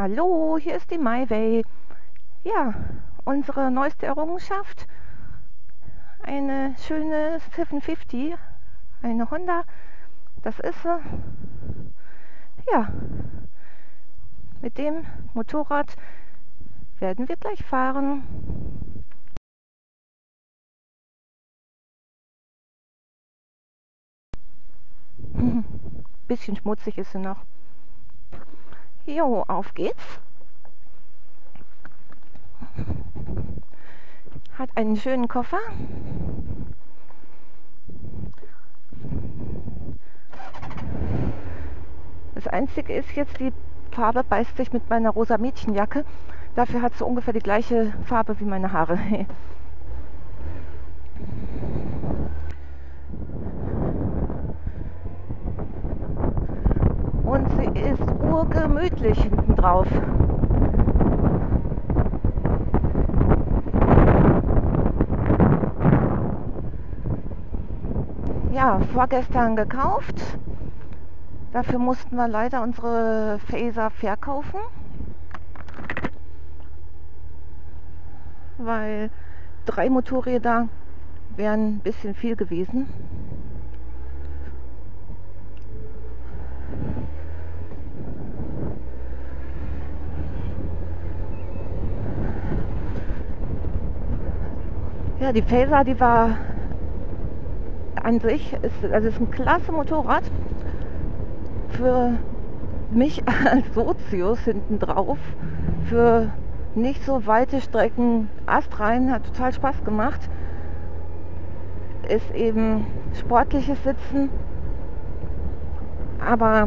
Hallo, hier ist die MyWay. Ja, unsere neueste Errungenschaft, eine schöne 750, eine Honda, das ist sie. Ja, mit dem Motorrad werden wir gleich fahren. Bisschen schmutzig ist sie noch. Jo, auf geht's. Hat einen schönen Koffer. Das Einzige ist jetzt, die Farbe beißt sich mit meiner rosa Mädchenjacke. Dafür hat sie ungefähr die gleiche Farbe wie meine Haare. Und sie ist urgemütlich hinten drauf. Ja, vorgestern gekauft. Dafür mussten wir leider unsere Fazer verkaufen, weil 3 Motorräder wären ein bisschen viel gewesen. Ja, die Fazer, die war an sich, ist ein klasse Motorrad. Für mich als Sozius hinten drauf, für nicht so weite Strecken astrein, hat total Spaß gemacht. Ist eben sportliches Sitzen, aber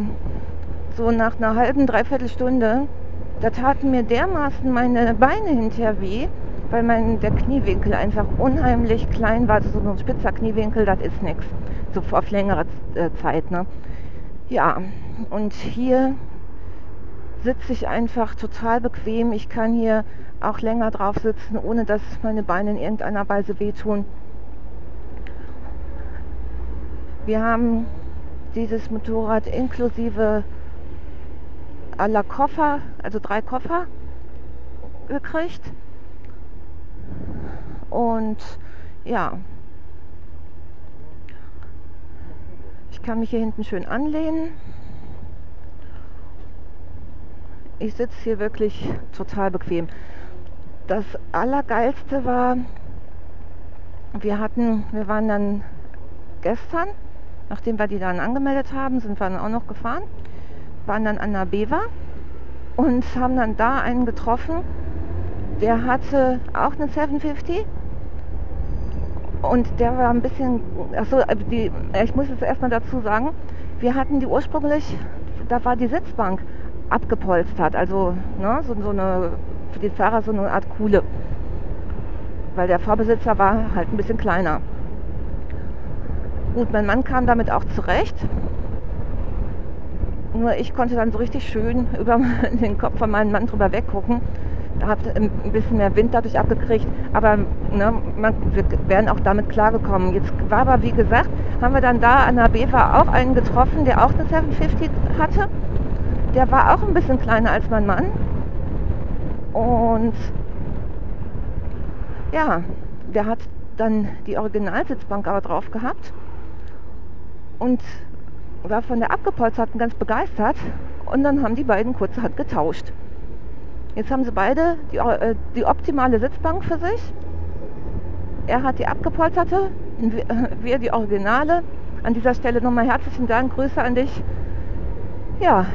so nach einer halben, dreiviertel Stunde, da taten mir dermaßen meine Beine hinterher weh, weil der Kniewinkel einfach unheimlich klein war. Also so ein spitzer Kniewinkel, das ist nichts. So auf längere Zeit, ne? Ja, und hier sitze ich einfach total bequem. Ich kann hier auch länger drauf sitzen, ohne dass meine Beine in irgendeiner Weise wehtun. Wir haben dieses Motorrad inklusive aller Koffer, also 3 Koffer gekriegt. Und ja, ich kann mich hier hinten schön anlehnen. Ich sitze hier wirklich total bequem. Das Allergeilste war, wir waren dann gestern, nachdem wir die dann angemeldet haben, sind wir dann auch noch gefahren, waren dann an der Bewa und haben dann da einen getroffen, der hatte auch eine 750. Und der war ein bisschen, achso, ich muss jetzt erstmal dazu sagen, wir hatten die ursprünglich, da war die Sitzbank abgepolstert, also ne, so eine, für den Fahrer so eine Art Kuhle, weil der Vorbesitzer war halt ein bisschen kleiner. Gut, mein Mann kam damit auch zurecht, nur ich konnte dann so richtig schön über den Kopf von meinem Mann drüber weggucken. Habt ein bisschen mehr Wind dadurch abgekriegt, aber ne, wir wären auch damit klargekommen. Jetzt war aber, wie gesagt, haben wir dann da an der BFA auch einen getroffen, der auch eine 750 hatte. Der war auch ein bisschen kleiner als mein Mann. Und ja, der hat dann die Originalsitzbank aber drauf gehabt und war von der abgepolsterten ganz begeistert. Und dann haben die beiden kurzerhand getauscht. Jetzt haben sie beide die optimale Sitzbank für sich. Er hat die abgepolsterte, wir die originale. An dieser Stelle nochmal herzlichen Dank, Grüße an dich. Ja,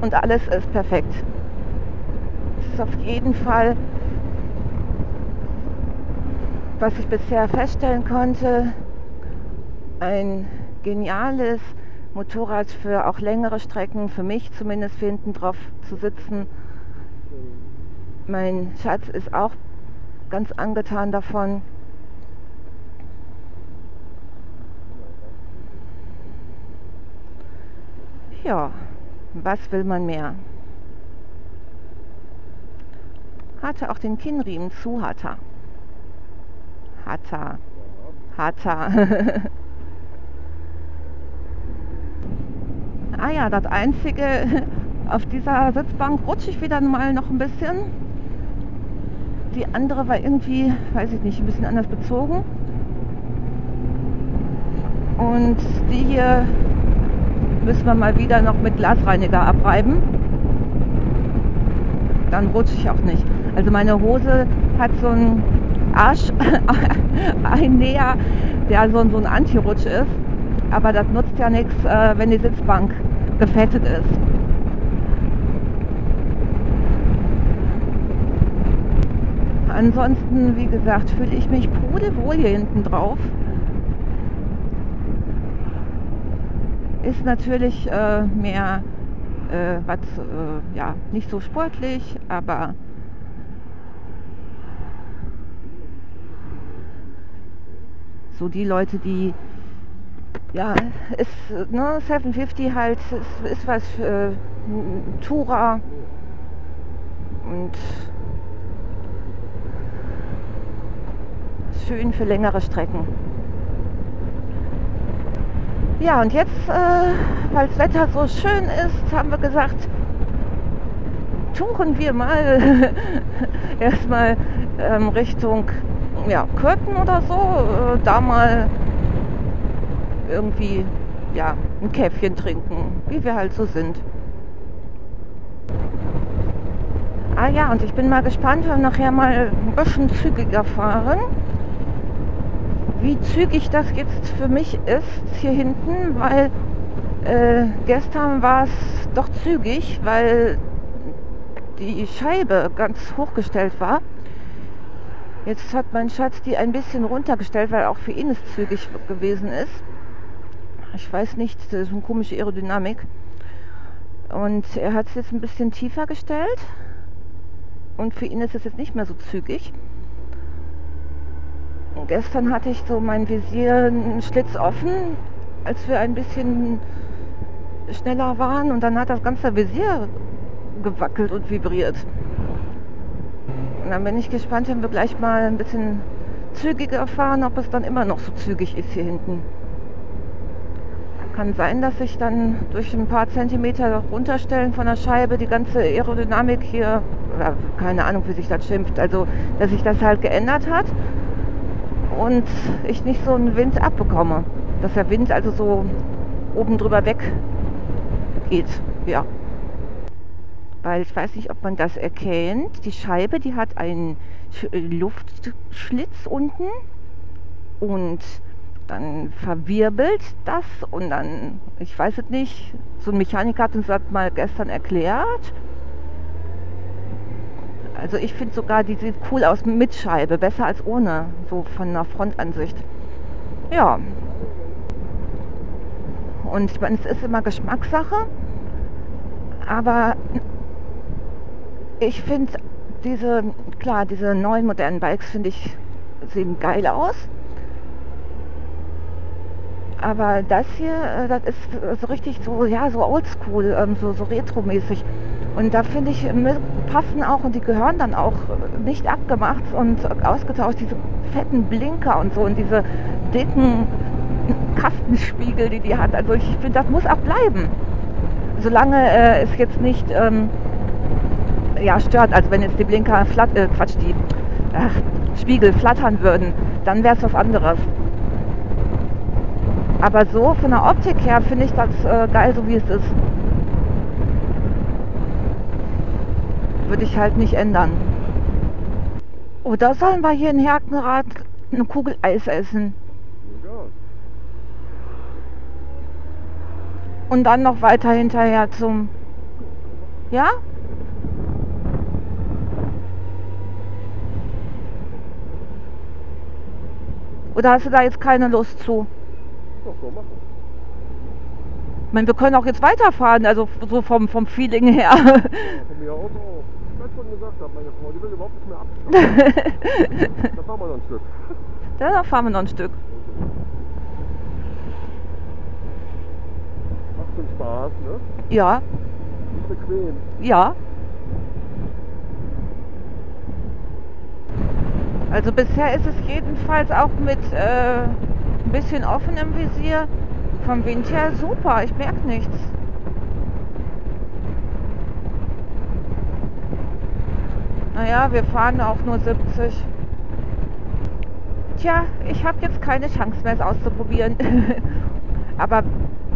und alles ist perfekt. Das ist auf jeden Fall, was ich bisher feststellen konnte, ein geniales Motorrad für auch längere Strecken, für mich zumindest, für hinten drauf zu sitzen. Mein Schatz ist auch ganz angetan davon. Ja, was will man mehr? Hatte auch den Kinnriemen zu, hat er. Ah ja, das Einzige, Auf dieser Sitzbank rutsche ich wieder mal noch ein bisschen. Die andere war irgendwie, weiß ich nicht, ein bisschen anders bezogen. Und die hier müssen wir mal wieder noch mit Glasreiniger abreiben. Dann rutsche ich auch nicht. Also meine Hose hat so einen Arsch, ein Näher, der so ein Anti-Rutsch ist. Aber das nutzt ja nichts, wenn die Sitzbank gefettet ist. Ansonsten, wie gesagt, fühle ich mich pudelwohl hier hinten drauf. Ist natürlich mehr, was, ja, nicht so sportlich, aber so die Leute, die, ja, ist, ne, 750 halt, ist was für Tourer und schön für längere Strecken. Ja, und jetzt, weil das Wetter so schön ist, haben wir gesagt, touren wir mal erstmal Richtung, ja, Kürten oder so, da mal irgendwie, ja, ein Käffchen trinken, wie wir halt so sind. Ah ja, und ich bin mal gespannt, wenn wir nachher mal ein bisschen zügiger fahren, wie zügig das jetzt für mich ist hier hinten, weil gestern war es doch zügig, weil die Scheibe ganz hochgestellt war. Jetzt hat mein Schatz die ein bisschen runtergestellt, weil auch für ihn es zügig gewesen ist. Ich weiß nicht, das ist eine komische Aerodynamik. Und er hat es jetzt ein bisschen tiefer gestellt und für ihn ist es jetzt nicht mehr so zügig. Gestern hatte ich so mein Visier einen Schlitz offen, als wir ein bisschen schneller waren, und dann hat das ganze Visier gewackelt und vibriert. Und dann bin ich gespannt, wenn wir gleich mal ein bisschen zügiger fahren, ob es dann immer noch so zügig ist hier hinten. Kann sein, dass ich dann durch ein paar Zentimeter runterstellen von der Scheibe die ganze Aerodynamik hier, keine Ahnung, wie sich das schimpft, also dass sich das halt geändert hat. Und ich nicht so einen Wind abbekomme, dass der Wind also so oben drüber weg geht, ja. Weil ich weiß nicht, ob man das erkennt, die Scheibe, die hat einen Luftschlitz unten und dann verwirbelt das und dann, ich weiß es nicht, so ein Mechaniker hat uns das mal gestern erklärt. Also ich finde sogar, die sieht cool aus mit Scheibe, besser als ohne, so von der Frontansicht. Ja. Und ich meine, es ist immer Geschmackssache, aber ich finde diese, klar, diese neuen modernen Bikes, finde ich, sehen geil aus. Aber das hier, das ist so richtig so, ja, so oldschool, so retromäßig. Und da finde ich, passen auch, und die gehören dann auch nicht abgemacht und ausgetauscht, diese fetten Blinker und so und diese dicken Kastenspiegel, die hat. Also ich finde, das muss auch bleiben. Solange es jetzt nicht ja, stört, also wenn jetzt die Blinker, Spiegel flattern würden, dann wäre es was anderes. Aber so von der Optik her finde ich das geil, so wie es ist. Würde ich halt nicht ändern. Oder sollen wir hier in Herkenrath eine Kugel Eis essen? Und dann noch weiter hinterher zum... Ja? Oder hast du da jetzt keine Lust zu? Ich meine, wir können auch jetzt weiterfahren, also so vom Feeling her. Da fahren wir noch ein Stück. Da fahren wir noch ein Stück. Macht schon Spaß, ne? Ja. Ist bequem. Ja. Also bisher ist es jedenfalls auch mit ein bisschen offenem Visier. Vom Wind her super, ich merke nichts. Naja, wir fahren auch nur 70. Tja, ich habe jetzt keine Chance mehr, es auszuprobieren. Aber,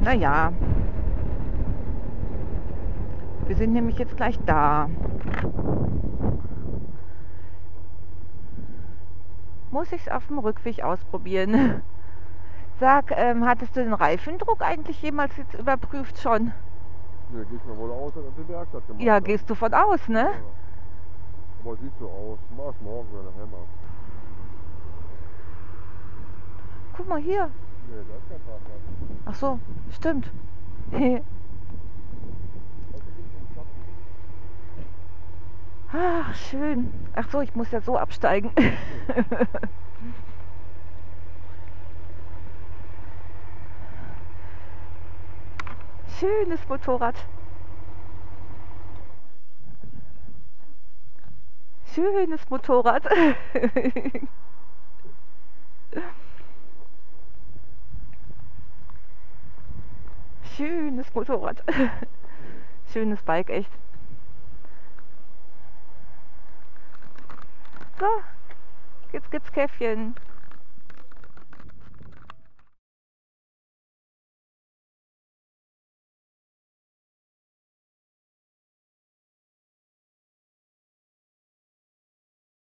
naja. Wir sind nämlich jetzt gleich da. Muss ich es auf dem Rückweg ausprobieren? Sag, hattest du den Reifendruck eigentlich jemals jetzt überprüft schon? Ja, geht mir wohl aus, dass die Werkstatt gemacht hat. Ja, gehst du von aus, ne? Ja. Aber sieht so aus. Mach's morgen, wenn der Hammer. Guck mal hier. Nee, da ist kein Parkplatz. Ach so, stimmt. Ach, schön. Ach so, ich muss ja so absteigen. Schönes Motorrad. Schönes Motorrad. Schönes Motorrad. Schönes Bike, echt. So, jetzt gibt's Käffchen.